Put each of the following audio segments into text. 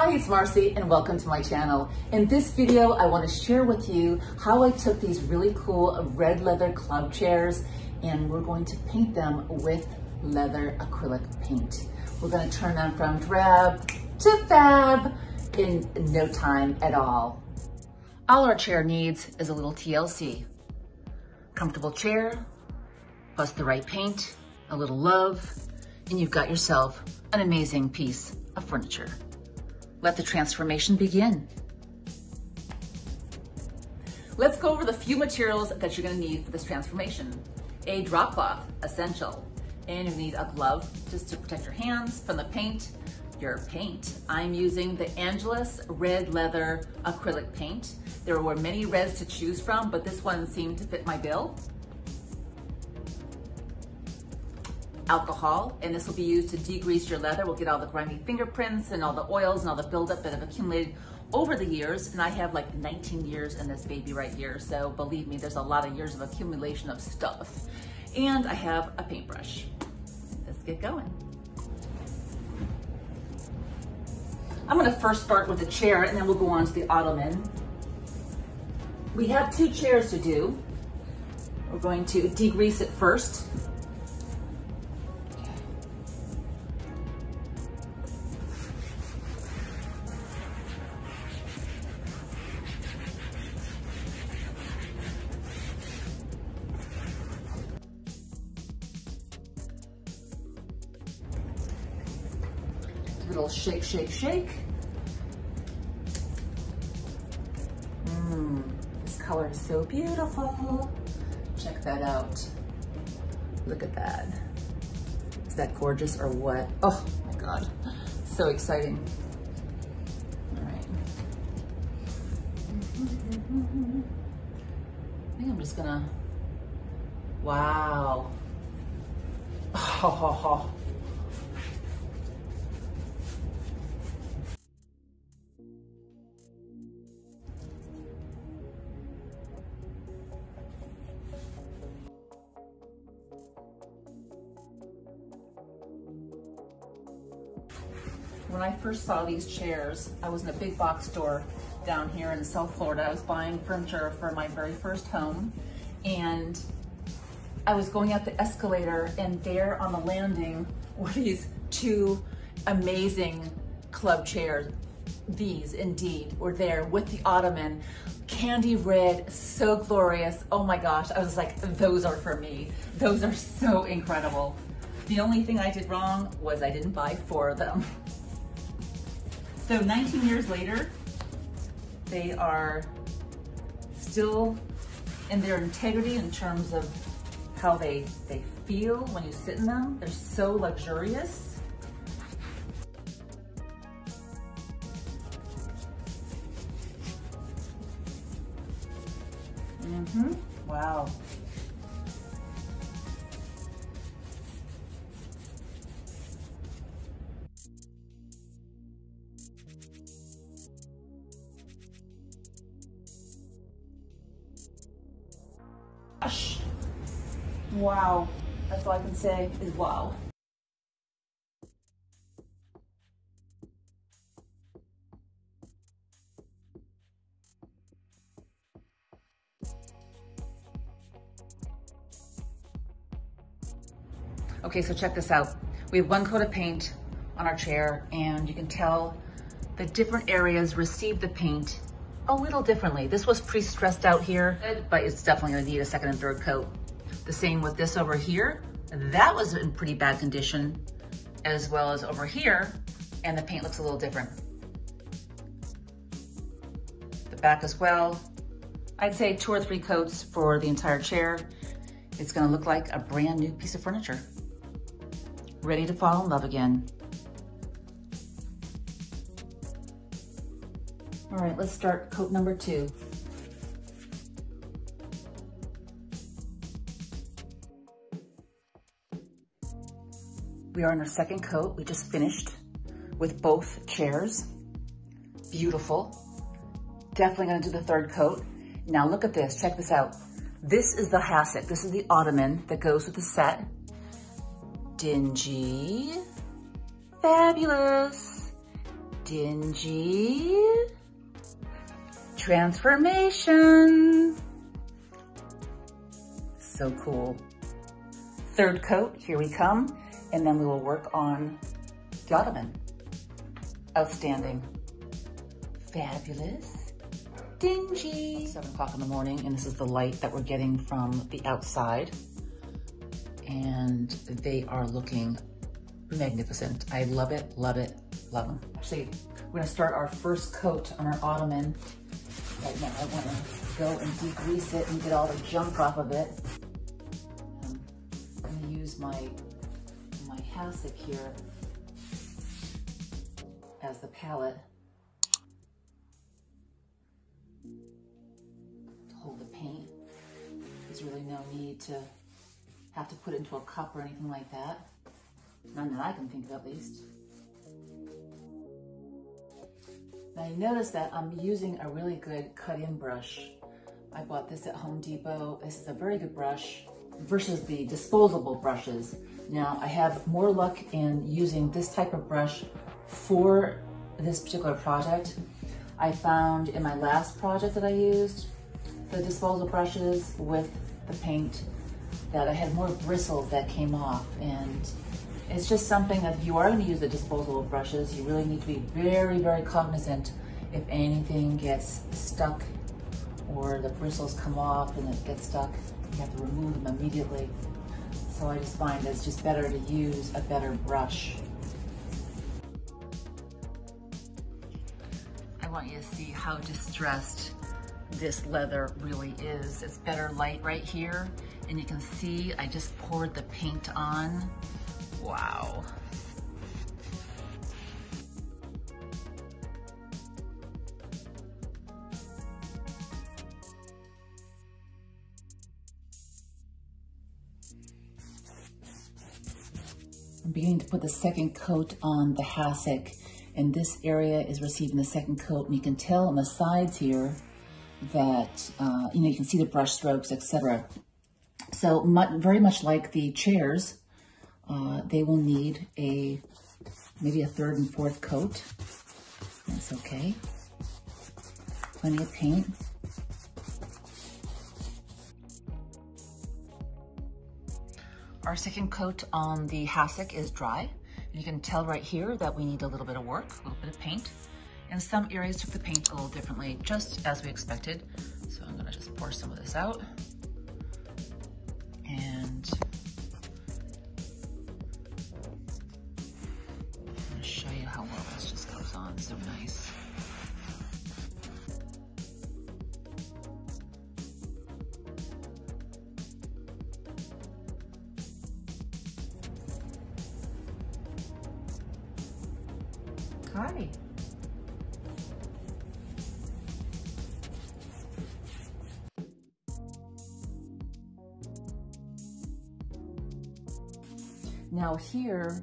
Hi, it's Marcy and welcome to my channel. In this video, I want to share with you how I took these really cool red leather club chairs and we're going to paint them with leather acrylic paint. We're going to turn them from drab to fab in no time at all. All our chair needs is a little TLC. Comfortable chair, plus the right paint, a little love, and you've got yourself an amazing piece of furniture. Let the transformation begin. Let's go over the few materials that you're going to need for this transformation. A drop cloth, essential. And you need a glove just to protect your hands from the paint. Your paint. I'm using the Angelus Red Leather Acrylic Paint. There were many reds to choose from, but this one seemed to fit my bill. Alcohol, and this will be used to degrease your leather. We'll get all the grimy fingerprints and all the oils and all the buildup that have accumulated over the years. And I have like 19 years in this baby right here. So believe me, there's a lot of years of accumulation of stuff. And I have a paintbrush. Let's get going. I'm gonna first start with the chair and then we'll go on to the ottoman. We have two chairs to do. We're going to degrease it first. Little shake, shake, shake. This color is so beautiful. Check that out. Look at that. Is that gorgeous or what? Oh my God, so exciting. All right. I think I'm just gonna, wow. Oh. When I first saw these chairs, I was in a big box store down here in South Florida. I was buying furniture for my very first home, and I was going up the escalator, and there on the landing were these two amazing club chairs. These indeed were there with the ottoman, candy red, so glorious. Oh my gosh, I was like, those are for me. Those are so incredible. The only thing I did wrong was I didn't buy four of them. So 19 years later, they are still in their integrity in terms of how they feel when you sit in them. They're so luxurious. Wow. Wow, that's all I can say is wow. Okay, so check this out. We have one coat of paint on our chair and you can tell the different areas receive the paint a little differently. This was pre-stressed out here, but it's definitely gonna need a second and third coat. The same with this over here. That was in pretty bad condition, as well as over here, and the paint looks a little different. The back as well. I'd say 2 or 3 coats for the entire chair. It's gonna look like a brand new piece of furniture. Ready to fall in love again. All right, let's start coat number 2. We are in our second coat. We just finished with both chairs. Beautiful. Definitely gonna do the third coat. Now look at this, check this out. This is the hassock. This is the ottoman that goes with the set. Dingy, fabulous, dingy transformation. So cool. Third coat, here we come, and then we will work on the ottoman. Outstanding. Fabulous. Dingy. 7 o'clock in the morning, and this is the light that we're getting from the outside. And they are looking magnificent. I love it, love it, love them. Actually, we're gonna start our first coat on our ottoman. Right now, I wanna go and degrease it and get all the junk off of it. I'm gonna use my hassock here as the palette to hold the paint. There's really no need to have to put it into a cup or anything like that. None that I can think of, at least. Now you notice that I'm using a really good cut-in brush. I bought this at Home Depot. This is a very good brush versus the disposable brushes. Now I have more luck in using this type of brush for this particular project. I found in my last project that I used the disposable brushes with the paint that I had more bristles that came off, and it's just something that if you are going to use the disposable brushes, you really need to be very, very cognizant if anything gets stuck or the bristles come off and it gets stuck, you have to remove them immediately. So I just find that it's just better to use a better brush. I want you to see how distressed this leather really is. It's better light right here, and you can see I just poured the paint on. Wow. I'm beginning to put the second coat on the hassock, and this area is receiving the second coat, and you can tell on the sides here that you can see the brush strokes, etc. So very much like the chairs, they will need maybe a third and fourth coat. That's okay. Plenty of paint. Our second coat on the hassock is dry. You can tell right here that we need a little bit of work, a little bit of paint. And some areas took the paint a little differently, just as we expected. So I'm gonna just pour some of this out. And how well this just goes on so nice. Hi. Now here,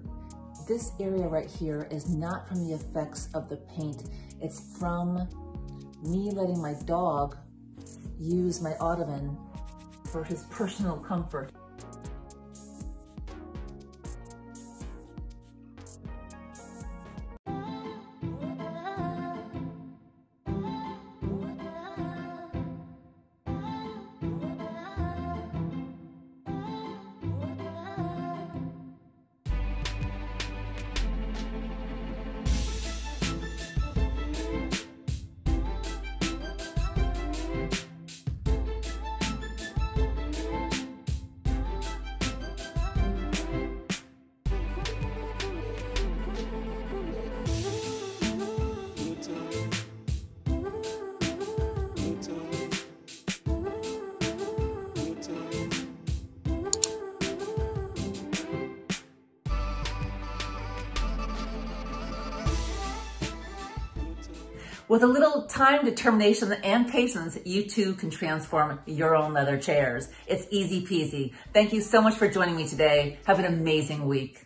this area right here is not from the effects of the paint. It's from me letting my dog use my ottoman for his personal comfort. With a little time, determination, and patience, you too can transform your own leather chairs. It's easy peasy. Thank you so much for joining me today. Have an amazing week.